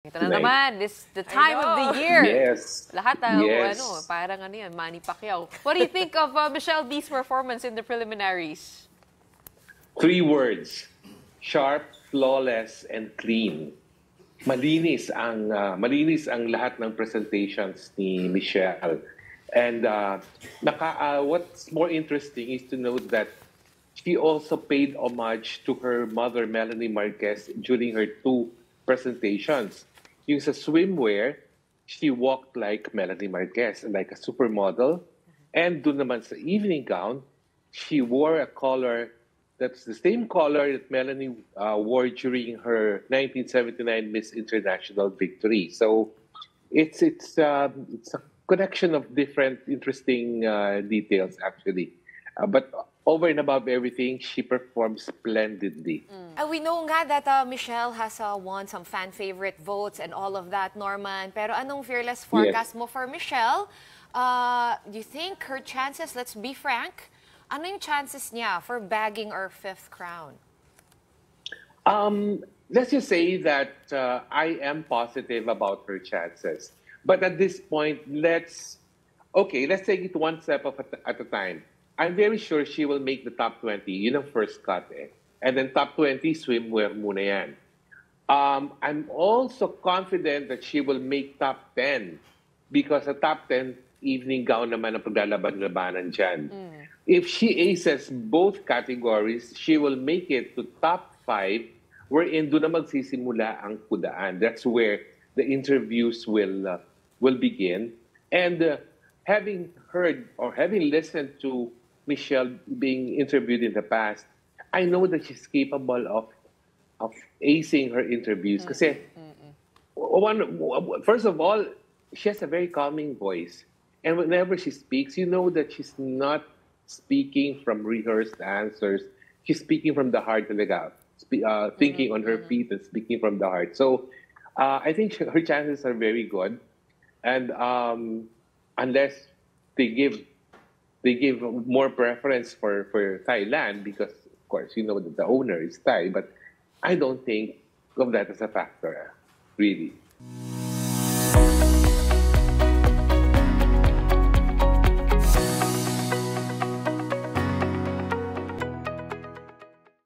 Ito na naman, the time of the year. Yes. Lahat parang yan, Manny Pacquiao. What do you think of Michelle Dee's performance in the preliminaries? 3 words: sharp, flawless, and clean. Malinis ang lahat ng presentations ni Michelle. And what's more interesting is to note that she also paid homage to her mother, Melanie Marquez, during her 2 presentations. Yung sa swimwear, she walked like Melanie Marquez, like a supermodel. And dun naman sa evening gown, she wore a color that's the same color that Melanie wore during her 1979 Miss International victory. So it's a connection of different interesting details, actually. But over and above everything, she performed splendidly. We know nga that Michelle has won some fan-favorite votes and all of that, Norman. Pero anong fearless forecast mo for Michelle? Do you think her chances, let's be frank, ano yung chances niya for bagging her 5th crown? Let's just say that I am positive about her chances. But at this point, let's take it 1 step at a time. I'm very sure she will make the top 20. You know, first cut, and then top 20 swimwear muna yan. I'm also confident that she will make top 10 because the top 10 evening gown naman ang paglalaban-labanan dyan. If she aces both categories, she will make it to top 5, wherein doon na magsisimula ang kudaan. That's where the interviews will begin. And having heard or having listened to Michelle being interviewed in the past, I know that she's capable of acing her interviews. First of all, she has a very calming voice. And whenever she speaks, you know that she's not speaking from rehearsed answers. She's speaking from the heart, thinking on her feet and speaking from the heart. So I think her chances are very good. And unless they give more preference for Thailand, because, of course, you know that the owner is Thai, but I don't think of that as a factor, really.